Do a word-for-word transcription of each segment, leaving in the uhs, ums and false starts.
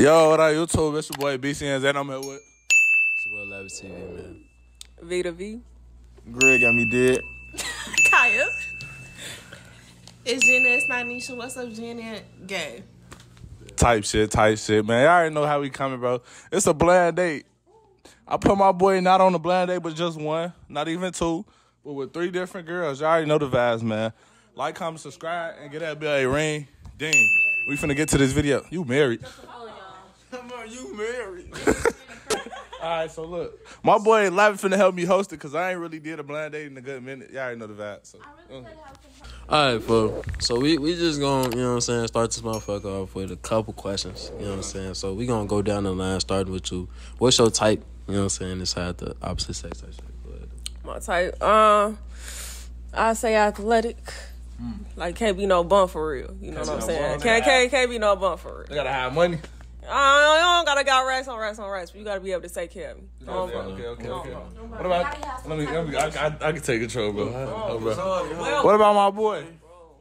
Yo, what up, YouTube? It's your boy B C N Z, and I'm here with... It's your boy Live T V, man. Vita V. Greg got me dead. Kaya. It's Gina, it's not Nisha. What's up, Gina? Gay. Type shit, type shit, man. Y'all already know how we coming, bro. It's a blind date. I put my boy not on a blind date, but just one. Not even two. But with three different girls. Y'all already know the vibes, man. Like, comment, subscribe, and get that bell a ring. Ding. We finna get to this video. You married. Come on, you married. Alright, so look. My boy Lavi finna help me host it because I ain't really did a blind date in a good minute. Y'all already know the vibe. So. Mm. Alright, bro. So we, we just gonna, you know what I'm saying, start this motherfucker off with a couple questions. You know what I'm saying? So we gonna go down the line starting with you. What's your type? You know what I'm saying? Inside the opposite sex. My type? Um, I say athletic. Mm. Like, can't be no bum for real. You know what I'm saying? Can't, can't, can't be no bum for real. They gotta have money. I don't, I don't gotta got racks on racks on racks, but you gotta be able to take care of me. Okay, okay, okay. okay. What about? Let me. Let me I, I, I can take control, bro. Oh, bro. What about my boy?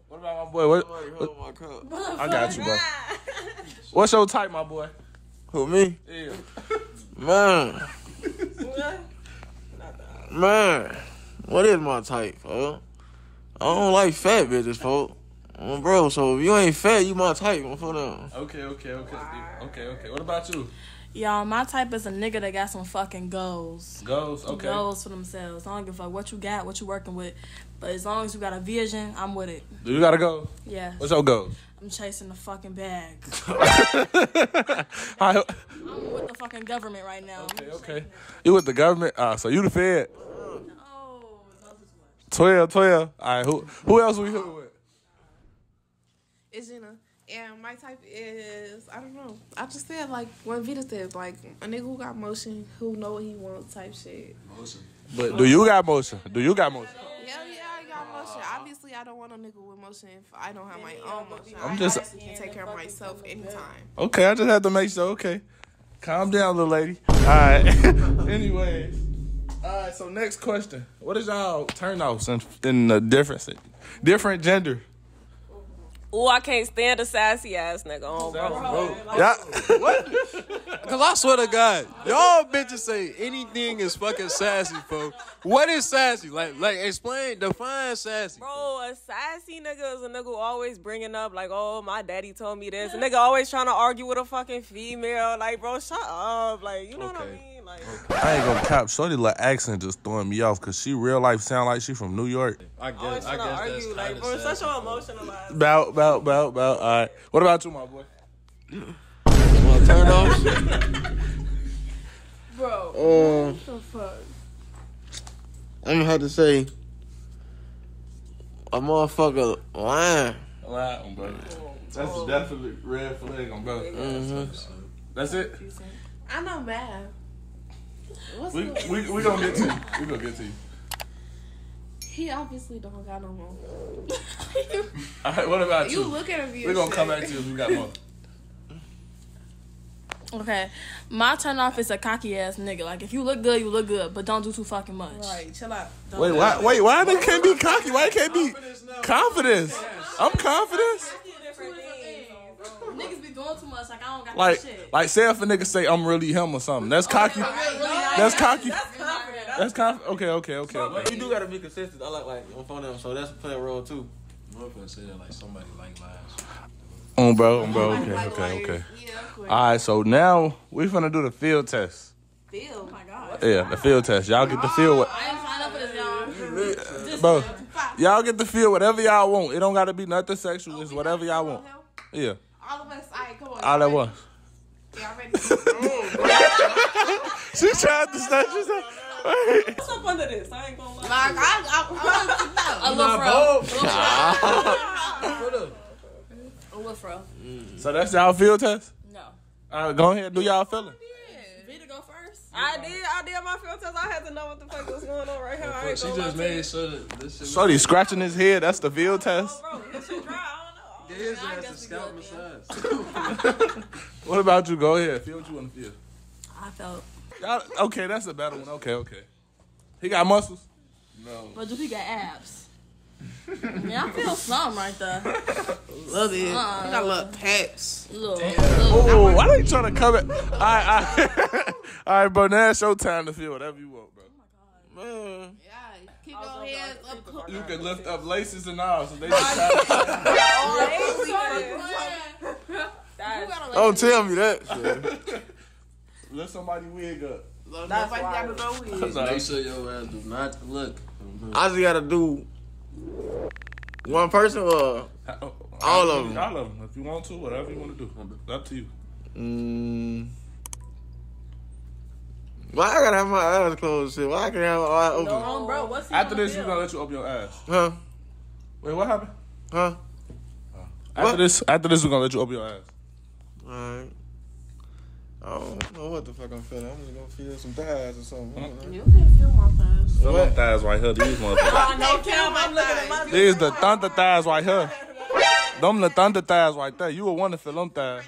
What about my boy? What, what, what, I got you, bro. What's your type, my boy? Who, me? Yeah. Man. Man. What is my type, bro? I don't like fat bitches, folk. Um, bro, so if you ain't fat, you my type. What's up? Okay, okay, okay. Okay, okay. What about you? Y'all, my type is a nigga that got some fucking goals. Goals? Okay. Goals for themselves. I don't give a fuck what you got, what you working with. But as long as you got a vision, I'm with it. Do you got a goal? Yeah. What's your goal? I'm chasing the fucking bag. I, I'm with the fucking government right now. Okay, okay. You with the government? Ah, uh, so you the Fed? No. twelve, twelve. All right, who, who else we here with? It's Gina, and my type is, I don't know, I just said, like, what Vita said, like, a nigga who got motion, who know what he wants type shit. Motion. But do you got motion? Do you got motion? Yeah, yeah, I got motion. Obviously, I don't want a nigga with motion if I don't have my own motion. I'm just, I can take care of myself anytime. Okay, I just have to make sure, okay. Calm down, little lady. All right. Anyways. All right, so next question. What is y'all turn-offs in, in the difference, different gender? Ooh, I can't stand a sassy ass nigga on, bro. bro. Yeah. What? Because I swear to God, y'all bitches say anything is fucking sassy, bro. What is sassy? Like, like, explain, define sassy. Bro, bro, a sassy nigga is a nigga who always bringing up, like, oh, my daddy told me this. A nigga always trying to argue with a fucking female. Like, bro, shut up. Like, you know okay. what I mean? Like, okay. I ain't gonna cop. Shorty like accent just throwing me off because she real life sound like she from New York. I guess, always I guess argue, that's like, kinda bro, sad. Such an emotional ass. Bout, bout, bout, bout. All right. What about you, my boy? Wanna turn off? Bro. Um, what the fuck? I'm gonna have to say, a motherfucker lying. Lying, bro. That's oh. definitely red flag on both. Mm-hmm. That's it? I know math. What's we, the we we gonna get to you. We gonna get to you. He obviously don't got no more. All right, what about you? You look at him. We're gonna shit. come back to you if we got more. Okay, my turn off is a cocky ass nigga. Like, if you look good, you look good, but don't do too fucking much. Right, chill out. Don't wait, why? It. Wait, why they can't be cocky? Why they can't be confidence? I'm confidence. Niggas be doing too much. Like, I don't got like, no shit. Like, say if a nigga say I'm really him or something, that's cocky. That's cocky. That's confident. Okay, okay, okay. okay. Like, you do gotta be consistent. I like like on phone them, so that's playing a role too. I'm gonna say that like somebody like lies. Um, bro, um, bro. Okay, okay, okay. All right, so now we finna do the field test. Field, oh my god. Yeah, the field test. Y'all get the field. What? I ain't signed up for this, y'all. Bro, y'all get the field. Whatever y'all want. It don't gotta be nothing sexual. It's whatever y'all want. Yeah. All of us. All right, come on. All at once. Y'all ready? She tried to snatch herself. What's up under this? I ain't gonna lie. Like, I, I, I, I, I love fro. I love fro. I love fro. So that's y'all field test? No. All right, go ahead and do y'all feeling. Vita go first. I did. I did my field test. I had to know what the fuck was going on right here. I ain't she just made sure that this shit. Shorty scratching his head. That's the field test. Bro, this shit dry. I don't know. This is just a scalp massage. What about you? Go ahead. Feel what you want to feel. I felt. Okay, that's a better one. Okay, okay. He got muscles? No. But do he got abs? Yeah, I feel something right there. Love it. Uh, you got a little paps. Look. Oh, why they trying to come at? All right, all right. All right, bro. Now it's your time to feel whatever you want, bro. Oh my God. Man. Yeah. Keep your hands up. Cool. You can lift up laces and all, so they just try to. Yeah, oh, don't tell me that. Lift somebody wig up. That's why you gotta know wig. Make sure your ass do not look. I just gotta do. One person or all, all of them? All of them. If you want to, whatever you want to do. It's up to you. Mm. Why I gotta have my eyes closed? Shit? Why I can't have my eyes open? No, bro. What's after this, she's gonna let you open your eyes. Huh? Wait, what happened? Huh? Uh, after what? this, after this, we're gonna let you open your eyes. All right. I don't know what the fuck I'm feeling. I'm just gonna feel some thighs or something. Mm-hmm. You can feel my thighs. Feel my thighs right here. These motherfuckers. I don't care. I'm looking at my thighs. These the thunder thighs right here. Them the thunder thighs right there. You would want to feel them thighs.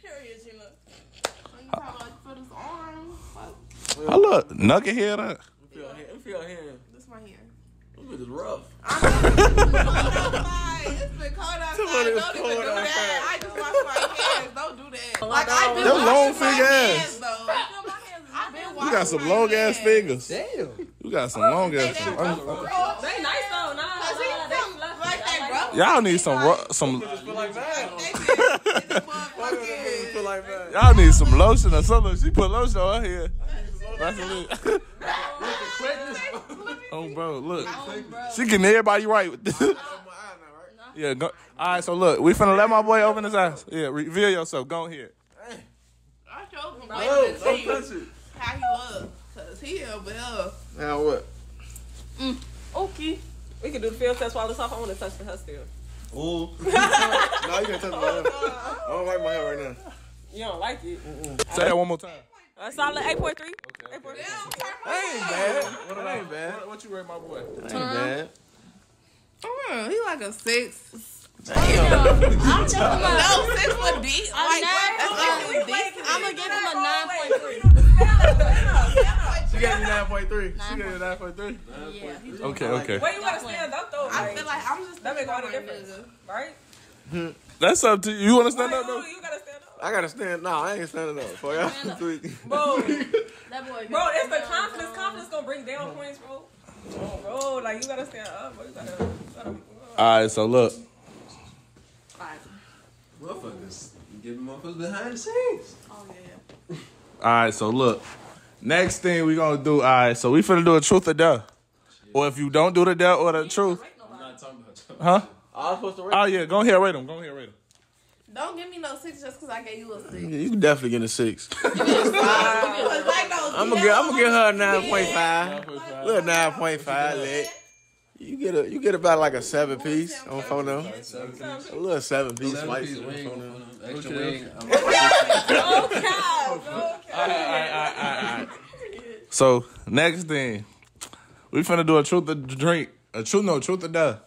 Here he is, Gina. You probably like put his arm. I look nugget here. You feel here. You feel here. This my hair. This is rough. I know. It's been cold outside. Don't even do that. I just wash my hands. Don't do that. Like I do. Them long finger ass. You got some long ass fingers. Damn. You got some long ass fingers. They nice though, nah. Y'all need some rough. Some. Y'all need some lotion or something. She put lotion on her head. That's it. Oh, bro, look. Oh, bro. She getting everybody right with this. Yeah, go. All right, so look. We finna let my boy open his eyes. Yeah, reveal yourself. Go ahead. I showed him waiting to see how he look. Because he over here. Now what? Mm. Okay. We can do the field test while it's off. I want to touch the hair still. Ooh. No, you can't touch my hair. I don't like my hair right now. You don't like it? Mm-mm. Say that one more time. A solid eight point three. Okay, okay. eight point three. Ain't bad. What about, ain't bad. What, what you rate my boy? That ain't bad. Oh, he like a six. Damn. I'm just gonna, no, six for D. Like, I'm gonna give him a nine point three. She gave me nine point three. She gave me nine point three. Yeah. Okay, okay. Where you want to stand up though? I feel like I'm just. That make all the difference, right? That's up to you. You want to stand up though? You gotta stand up. I gotta stand. No, I ain't standing up. Fuck, I stand up. Bro, that boy. Bro, it's the confidence. Confidence gonna bring down points, bro. Bro, like you gotta stand up. Bro. You gotta. You gotta, all right, so look. All right. Motherfuckers, you giving motherfuckers behind the scenes. Oh yeah. All right, so look. Next thing we gonna do. All right, so we finna do a truth or dare. Or if you don't do the dare or the truth. I'm not talking about. Huh? I was supposed to rate. Oh yeah, go ahead, rate them. Go ahead, rate them. Don't give me no six just because I gave you a six. Yeah, you definitely get a six. Give me a five. I'm gonna give her a nine point five. Little nine point five. Let you get a you get about like a seven piece on phone though. A little seven piece slice on phone though. Extra wing. Oh God. Okay. All right, all right, all right. So next thing, we finna do a truth or drink. A truth, no truth or dare.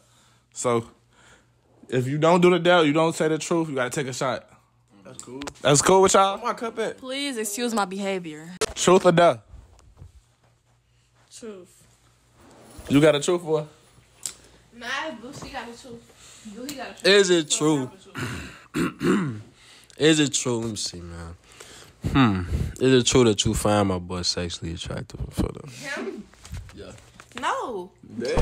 So. If you don't do the deal, you don't say the truth, you gotta take a shot. That's cool. That's cool with y'all? Where my cup at? Please excuse my behavior. Truth or duh? Truth. You got a truth for? Nah, Boosie got a truth. You got a truth. Is it true? Is it true? Let me see, man. Hmm. Is it true that you find my boy sexually attractive for them? Him? Yeah. No. Damn.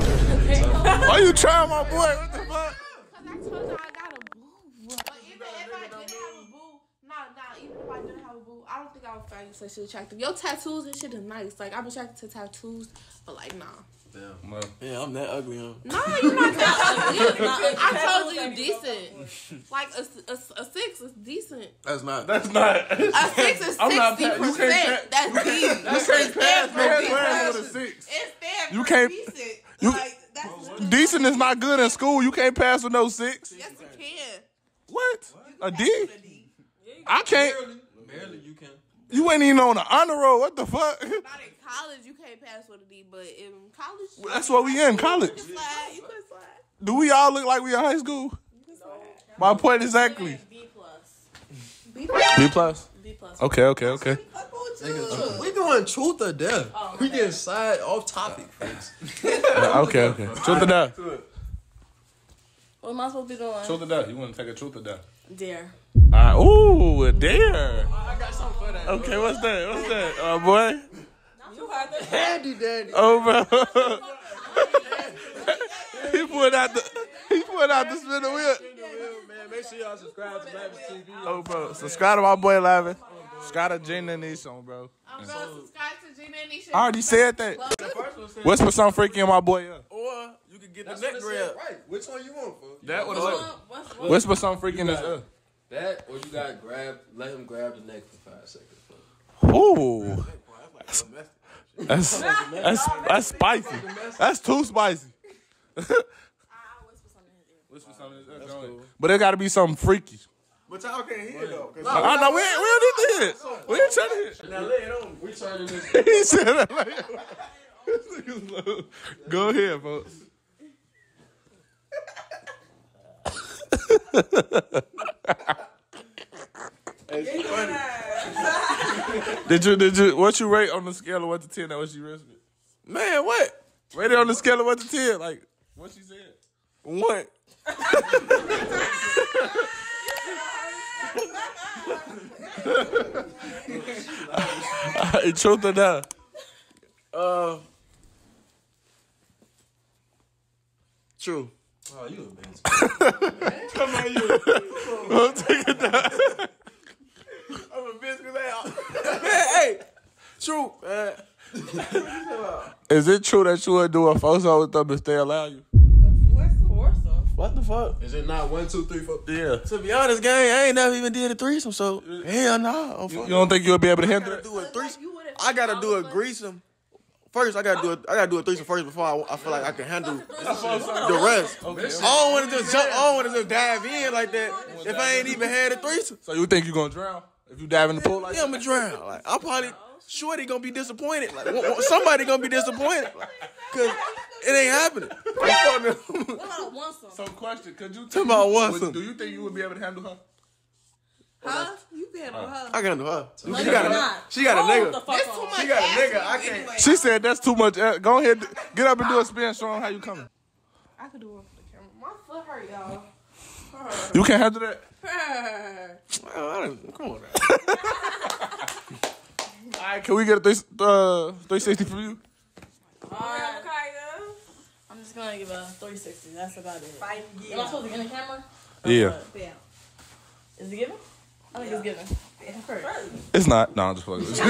Why you trying my boy? What the fuck? I told you I got a boo. But even if I didn't have a boo, no, no, even if I didn't have a boo, I don't think I would find you sexually attractive. Your tattoos and shit is nice. Like, I'm attracted to tattoos, but like, nah. Damn, man. Yeah, I'm that ugly, huh? Nah, you're not that ugly. I told you you decent. Like, a, a, a six is decent. That's not. That's not. A six is sixty percent. That's decent. That's crazy. That's a six. It's damn. You can't. Decent. You, like, decent is not good in school. You can't pass with no six. Yes, you can. What? A D? I can't. Barely you can. You ain't even on the honor roll. What the fuck? Not in college, you can't pass with a D, but in college. Well, that's what we in, college. You can slide. You can slide. Do we all look like we in high school? No. My point exactly. B plus. B plus. B plus. B plus. Okay, okay, okay. Niggas, we doing truth or death. Oh, okay. We getting side off topic. Yeah, okay, okay. Truth or death. What am I supposed to be doing? Truth or death. You want to take a truth or death? Dare. Uh, ooh, a dare. Oh, I got something for that. Okay, what's that? What's that? Oh, uh, boy. You heard that. Handy Dandy. Over. Oh, he pulled out the. He pulled out the spin the wheel. Make sure y'all subscribe to Lavish T V. Oh, bro. Subscribe to my boy Lavish. Subscribe to Gina and Nisha, bro. I'm going to subscribe to Gina and Nisha. I already said that. What's for some freaking my boy? Yeah. Or you could get the neck grab. Right. Which one you want, bro? That or the left? What's for some freaking this up? That or you got to grab, let him grab the neck for five seconds, bro. Ooh. That's, that's, that's spicy. That's too spicy. But there gotta be something freaky. But y'all can't hear though. I know we ain't, we don't need to hear. We ain't trying to hear. Now lay it on. We turning this. He said that like. Go ahead, folks. It's funny. Did you did you what you rate on the scale of what to ten? That was you risked it. Man, what? Rate it on the scale of what to ten? Like what she said. What? Right, truth or not? Uh, true. Oh, you a bitch. Come on, you. We'll take it down. I'm a bitch because hey, true. Man. Is it true that you would do a foursome with them if they allow you? What the fuck? Is it not one, two, three, four? Yeah. To be honest, gang, I ain't never even did a threesome, so hell no. You, you don't think you'll be able to handle it? I gotta do a threesome first. I gotta do a I gotta do a threesome first before I, I feel like I can handle the rest. Okay. I don't want to just jump. I don't want to just dive in like that if I ain't even had a threesome. So you think you gonna drown if you dive in the pool like yeah, that? Yeah, I'ma drown. Like I'm probably shorty gonna be disappointed. Like somebody gonna be disappointed. Like, Cause it ain't happening. What about once? So question, could you tell about once? Do you think you would be able to handle her? Huh? You can handle her. I can handle her. She got a nigga. She got a nigga. I can't. She said that's too much. Go ahead, get up and do a spin. Show them how you coming. I could do one for the camera. My foot hurt, y'all. You can't handle that. Come on. All right, can we get a three uh three sixty for you? All right. I'm just gonna give a three sixty. That's about it. Five, yeah. Am I supposed to get in the camera? Yeah. Yeah. Is it given? I think yeah. It's given. Yeah. First. It's not. No, I'm just fucking with you.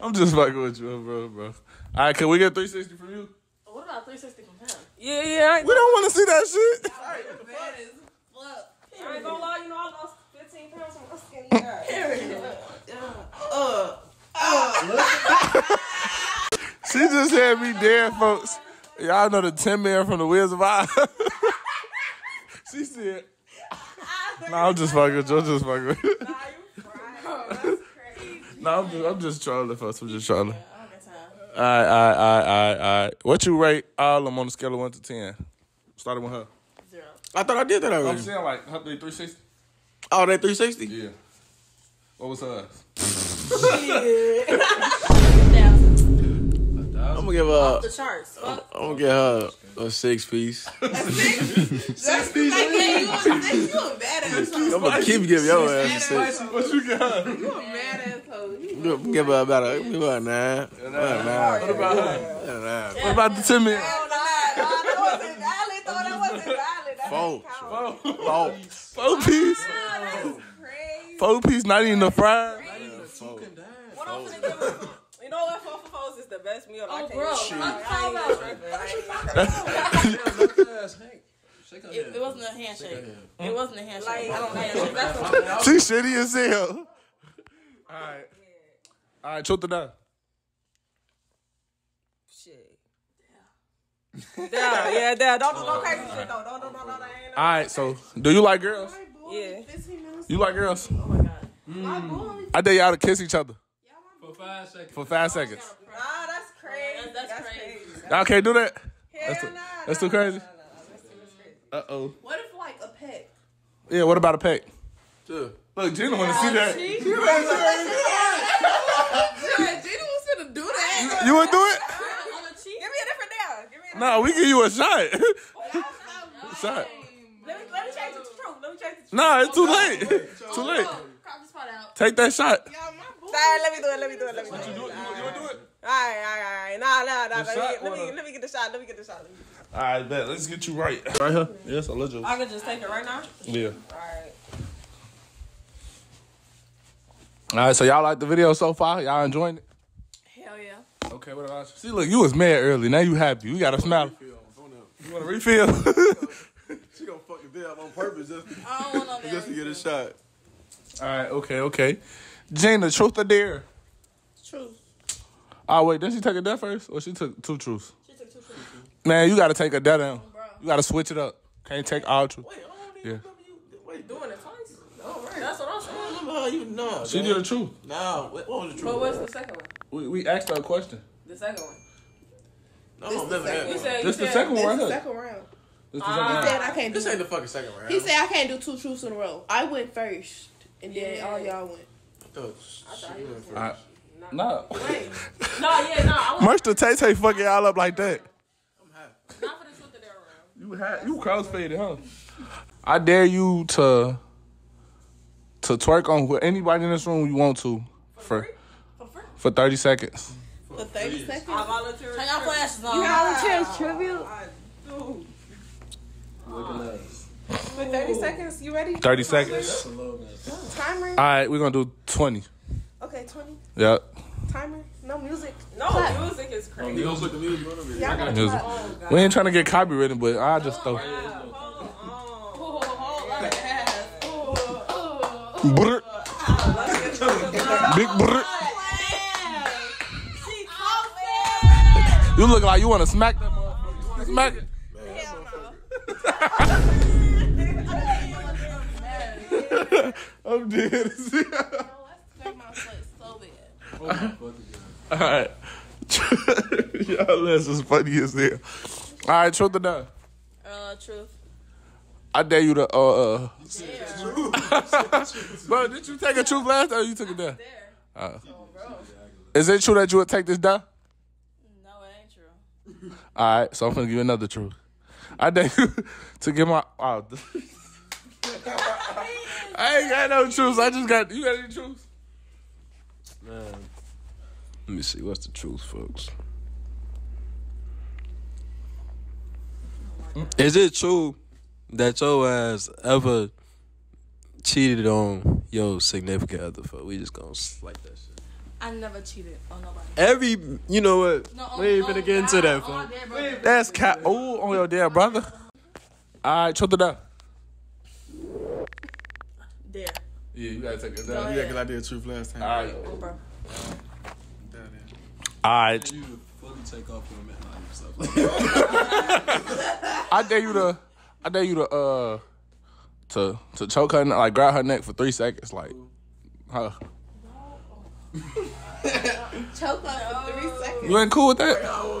I'm just fucking with you, bro, bro. All right, can we get three sixty from you? What about three sixty from him? Yeah, yeah. I we don't want to see that shit. All right, the fuck is up. I ain't gonna lie, you know I lost fifteen pounds from my skinny guy. Period. Uh. Uh. She just had me dead, folks. Y'all know the tin man from the Wizard of Oz. She said, "Nah, I'm just fucking. I'm just fucking." Nah, you crying. That's crazy. Nah, I'm just, I'm just trolling, folks. I'm just trolling. All right, all right, all right, all right, all right. What you rate all of them on a scale of one to ten? Starting with her. Zero. I thought I did that already. I'm saying like her three sixty. Oh, that three sixty. Yeah. What was hers? Shit. I'm gonna give her. Off the charts. I'm, I'm gonna give her a, a six piece. A six? Six piece. Like, hey, you a badass. I'm gonna keep giving your ass a six. What you got? You a badass hoe. Give her about a, give her a nine. A nine. What about her? What about the ten minutes? Hell no, that wasn't valid. That wasn't valid. Four. Four. Four piece. That's crazy. Four piece. Not even the fries. Not even the fucking dime. What I'm gonna give her? You know what? Four for four is the best meal. Oh, I bro, I'm it, it wasn't a handshake. It wasn't a handshake. Like, I don't handshake. That's what she shitty as hell. All right, all right, truth or not? Shit. Yeah. Yeah, yeah, yeah. Don't do no crazy shit though. Don't do no, no, no, no. All right, so do you like girls? Yeah. You like girls? Oh my god. Mm. I dare y'all to kiss each other. For five seconds. For five seconds. Nah, oh, that's crazy. That's, that's crazy. Y'all can't do that? Hell that's, too, nah, that's nah, too crazy? Nah, nah, nah. That's too crazy. Uh-oh. What if, like, a peck? Yeah, what about a peck? Sure. Look, Gina want to see that. She, she want to see that. Gina was finna do that. You want to do it? Give me a different down. Give me a different down. Nah, we give you a shot. Shot. Let me, let me change it to true. Let me change it to true. Nah, it's too late. Too late. Take that shot. Sorry, let me do it. Let me do it. Let me do it. You want to do it? All right, all right, all right. Nah, nah, nah. Let me, let me, let me get the shot. Let me get the shot. All right, bet. Let's get you right. Right here? Yes, I'll let you. I can just take it right now? Yeah. All right. All right, so y'all like the video so far? Y'all enjoying it? Hell yeah. Okay, what about you? See, look, you was mad early. Now you happy. You got a smile. You want a refill? She gonna fuck your bill up on purpose just, I don't want no just to get a shot. All right, okay, okay. Gina, truth or dare? Truth. Oh, wait, didn't she take a dare first? Or she took two truths? She took two truths. Man, you got to take a dare down. Bro. You got to switch it up. Can't take all truth. Wait, I don't even know you wait, doing it twice. All right. That's what I'm saying. How you know, she did the truth. No, what was the truth? But what's the second one? We we asked her a question. The second one. No, this the, the, the second one. This the second round. This the second round. He said I can't do. This ain't the fucking second round. He said I can't do two truths in a row. I went first, and then yeah. all y'all went. I thought, I thought he went first. I, no. No. no, yeah, no. Merch the Tay Tay fucking y'all up like that. I'm happy. Not for the truth in that round. You had you crossfaded, huh? I dare you to. To twerk on with anybody in this room you want to for for, for, for thirty seconds. For thirty please. Seconds. I volunteer. Turn your flashes on. You volunteer as tribute. I do. Look at us. For thirty seconds, you ready? Thirty seconds. Timer. All right, we're gonna do twenty. Okay, twenty. Yep. Timer. No music. No clap. Music is crazy. You don't look at music. Yeah, I got music. Oh, we ain't trying to get copyrighted, but I just oh, throw. Wow. Brr. Big brr. You look like you want to smack that motherfucker. Smack it. Hell no. I'm dead. I my foot so bad. All right. Y'all, that's as funny as hell. All right, truth or dare? Uh, truth. I dare you to, uh, uh. Yeah. Bro, did you take a truth last time or you took a dare? Uh, oh, is it true that you would take this dare? No, it ain't true. All right, so I'm going to give you another truth. I dare you to give my, oh. I ain't got no truths. I just got, you got any truths? Man. Let me see, what's the truth, folks? Oh, is it true that your ass ever cheated on your significant other? For we just gonna like that shit. I never cheated on nobody. Every, you know what? No, we ain't finna get into that, fam. That's cat. Oh, on your dead brother. All right, truth or dare? Dare. Yeah, you gotta take it down. You got an idea of truth last time. All right. Oh, bro. All right. You fully take off your midnight. I dare you to. I dare you to uh to to choke her, like grab her neck for three seconds, like huh. No. Choke her for three seconds. You ain't cool with that? Oh,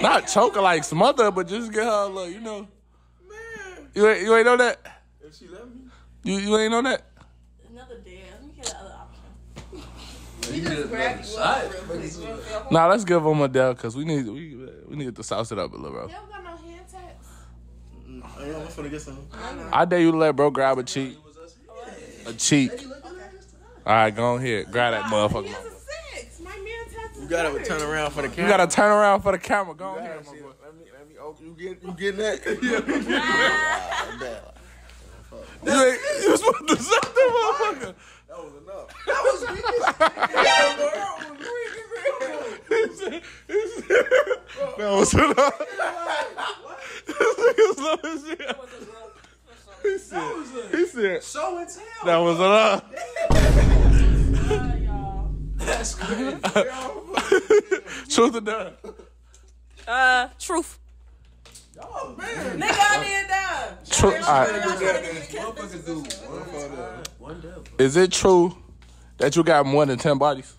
not choke her like smother, but just get her a look, you know. Man. You ain't you ain't know that? If she left me. You you ain't know that? Another dare. Let me get the other option. We you just grab you up real quick. Nah, let's give him a dare cause we need we we need to sauce it up a little bro. I dare you to let bro grab a cheek. A cheek. Alright, go on here. Grab that motherfucker. He has a six. My man touched you gotta turn around for the camera. You gotta turn around for the camera. Go on here, my boy. Let me, let me, oh, you get, you getting that? You was supposed to suck that motherfucker. That was enough. That was weak. That was enough. He said, he said, show and tell. That was a lot. Uh, y'all. That's crazy. Truth or dare? Uh, truth. Oh, man. Nigga, I did that. Truth. All right. Is it true that you got more than ten bodies?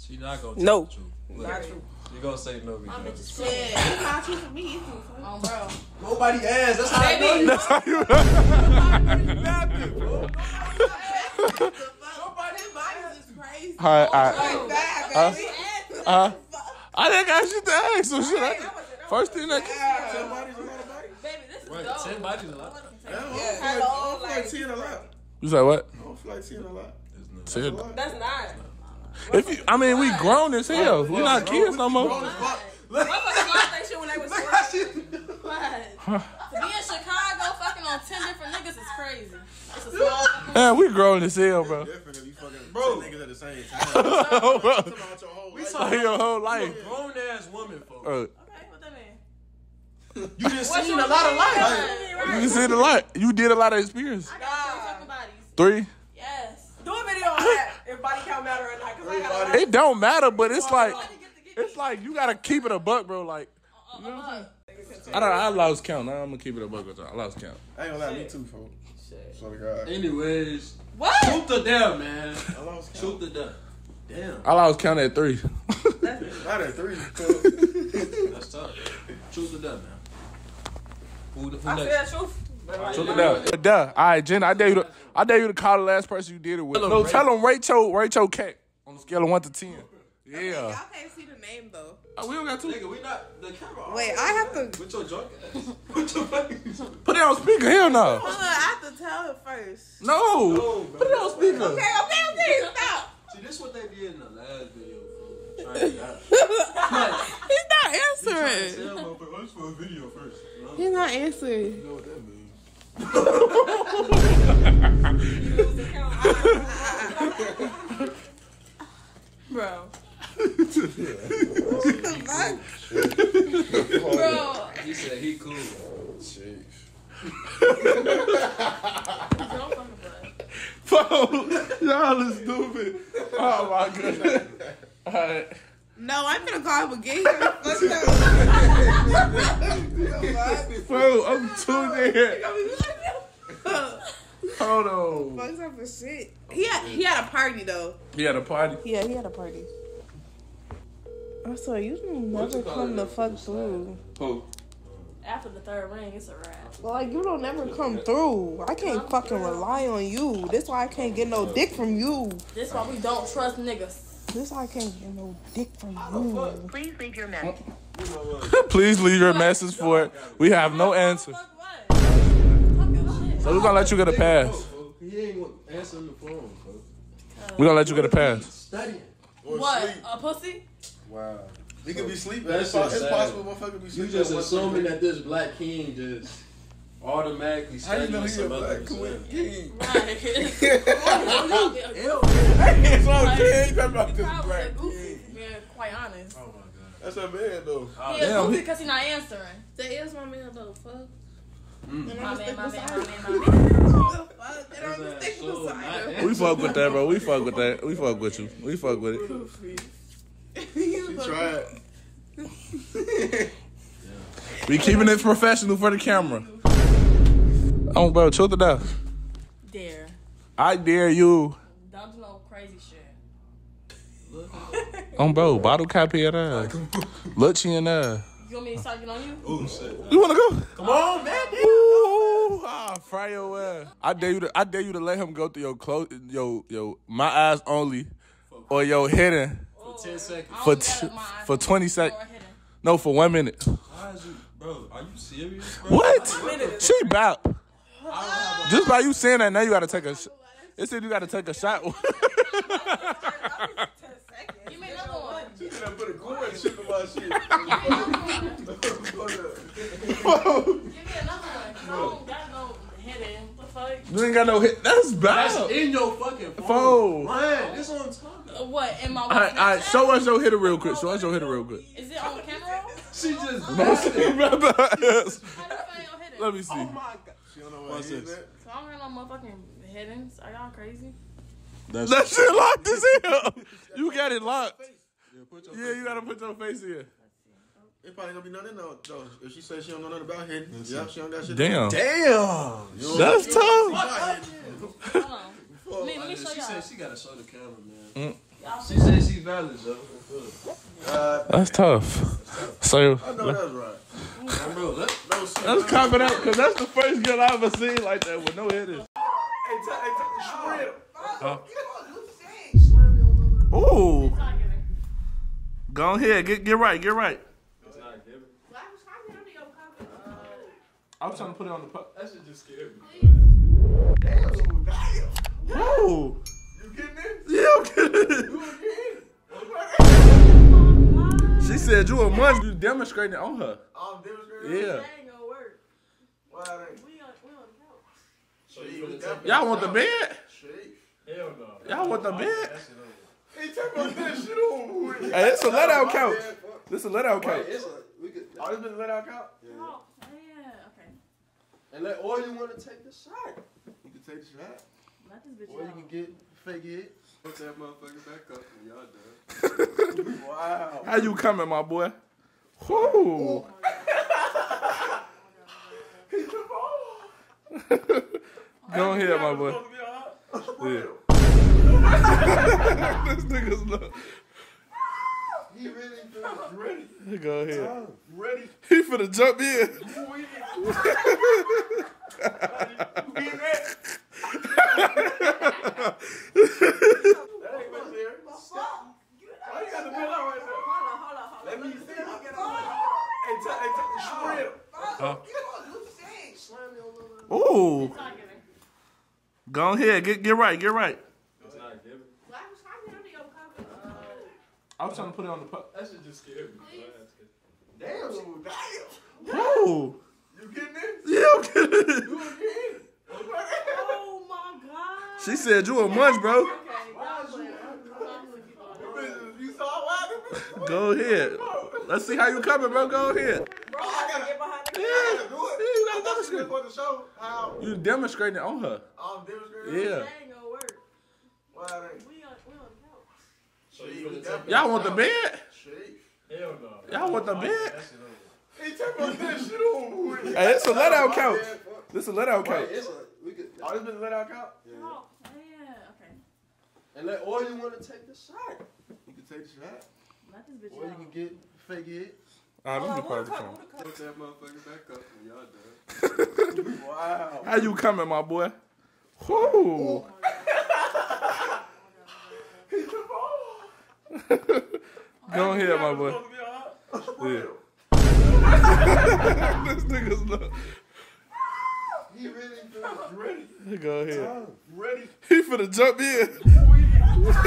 She not gonna tell no. The truth. Not true. You gonna say no because I'm just saying. It's not true for me. It's true for me. Oh, bro. Nobody asked. That's how I know you. That's how you know. Nobody asked. Crazy. Her, I, uh, uh, uh, I didn't ask you to ask, so shit. I, first thing that came. ten bodies is a lot of bodies. Baby, this is dope. ten bodies a lot. I don't like ten a lot. You said what? I don't like ten a lot. That's not. That's not. If you, I mean, we grown as hell. We're not kids no more. Look how she. What? To be in Chicago fucking on ten different niggas is crazy. It's a small. Man, we grown as hell, bro. Definitely fucking bro. Niggas at the same time. We saw your whole life. Grown ass woman, folks. Okay, what that mean? You just seen a lot of life. You just seen a lot. You did a lot of experience. I got three fucking bodies. Three. Yes. Do a video on that. If body count matter or not, because I got. It don't matter, but it's like, it's like you gotta keep it a buck, bro. Like, you know what I'm saying? I don't. I lost count. Now I'm gonna keep it a buck with y'all. I lost count. I ain't gonna lie, me too, folks. So to God. Anyways, what? Shoot the damn man. I lost count. Shoot the damn. Damn. I lost count at three. Not at three. That's tough. Shoot the damn man. Who the? Who I next? Said truth. Shoot the damn. Duh. All right, Jen. I dare you to. I dare you to call the last person you did it with. No, no tell them rate your rate your cake on a scale of one to ten. Yeah. Okay, y'all can't see the name though. Oh, we don't got two. Nigga, we not the camera. Wait, I have to. With your junk ass. With your face. Put it on speaker. Hell no. Hold on, I have to tell it first. No. no Put it on speaker. Okay, okay, okay. Stop. See, this is what they did in the last video. Trying to get out. He's not answering. He's trying to let's for a video first. He's not answering. You know what that means. Bro. Bro, he said he cool. Jeez. Y'all is stupid. Oh my goodness. All right. No, I'm gonna call him again. Bro, I'm too dead. Hold on. Fucked up for shit. He had he had a party though. He had a party. Yeah, he had a party. Also, you didn't never come the fuck through. Who? After the third ring, it's a wrap. Well, like, you don't never come through. I can't fucking rely on you. That's why I can't get no dick from you. That's why we don't trust niggas. That's why I can't get no dick from you. Please leave your message. Please leave your message for it. We have no answer. So we're gonna let you get a pass. He ain't gonna answer the phone, bro. We're gonna let you get a pass. What? A pussy? Wow. He so, could be sleeping. It's possible motherfucker be sleeping. You just assuming that this black king just automatically studying some other king. Right. That's what I'm saying. That's about this black king. Yeah, quite honest. Oh my God. That's a man though. Oh, he is goofy because he's not answering. That is my man though, fuck. Mm. My man, my man, my man. We fuck with that, bro. We fuck with that. We fuck with you. We fuck with it. She tried. We keeping it professional for the camera. Oh, bro, truth or dare? Dare. I dare you. Don't do no crazy shit. Oh, bro, bottle copy at us. Lutchie and uh. You want me to start getting on you? Oh shit. You wanna go? Come on, man. Ooh, ah, fry your ass. I dare you to. I dare you to let him go through your clothes, your your my eyes only, or your hidden. ten seconds. For t for twenty seconds. No, for one minute. Why is you, bro, are you serious, bro? What? She bop. Uh, Just by you saying that, now you got to take a shot. It said you got to take a shot. Give me another one. She done put a gore and shit in my shit. Give me another one. Give me another one. I don't got no hidden. What the fuck? You ain't got no hit. That's bad. That's in your fucking phone. Man, this on top. What in my all right, all right, show us your hitter real quick. Show us your hitter real quick. Is it on camera? She just busted it. How do you find your hitter? Let me see. Oh my God. She don't know what it is. So I don't got no motherfucking hiddens. Are y'all crazy? That's that shit locked as hell. You got it locked. Yeah, you gotta put your face in. It probably gonna be nothing though. If she says she don't know nothing about hiddens, yeah, she don't got shit. Damn. Damn. That's tough. Hold on. Well, me, me she said she gotta show the camera, man. Mm. She said she's valid, though. Uh, that's tough. That's tough. So I know that's right. Let's cop it out, cause that's the first girl I ever seen like that with no hitters. Hey, hey, take the shrimp. Huh? Ooh. Go ahead. Get get right. Get right. It's not giving. I was trying to put it on the puck. That should just scare me. Damn. Damn. Ooh. You getting it? Yeah, I'm getting it. You getting it? She said you a munch. You demonstrating on her. Oh, demonstrating? Yeah. That ain't gonna work. Why ain't we on we on the couch? Y'all want the bed? Hell no. Y'all want the bed? Hey, take my this shit on. Hey, it's a let out couch. This is a let out couch. Oh, this been a let out couch? Yeah. And let, or you want to take the shot. You can take the shot. Let this bitch or you out. Can get fake it. Put that motherfucker back up and y'all done. Wow. How you coming, my boy? Whoo. He's the ball. Go ahead, my boy. Yeah. This nigga's look. He really feels ready. Go ahead. I'm ready. He finna jump in. Ooh. Go ahead. Get get right. Get right. I was trying to put it on the puck. That should just scare me. Damn. Damn. Ooh. You getting it? Yeah, I'm getting it. You getting it? Oh my God. She said you a munch, bro. Okay. You saw what? Go ahead. Let's see how you coming, bro. Go ahead. Bro, I gotta get behind the camera. Yeah, you gotta demonstrate. You demonstrating on her. I'm demonstrating. Yeah. That ain't gonna work. Why ain't? We on we on. Y'all want the bed? Hell no. Y'all want the bed? Hey, take my this shit on. Hey, it's a let out couch. This is a let out couch. Oh, this been a let out couch? Yeah. Oh, yeah. Okay. And let, or you want to take the shot. You can take the shot. Let this bitch out. Or you can get fake it. All right, let me be part of the phone. Put that motherfucker back up and y'all done. Wow. How you coming, my boy? Whoo. He's the ball. Go ahead, my boy. Yeah. This nigga's look. He really feels ready. Go ahead. I'm ready. He finna jump in.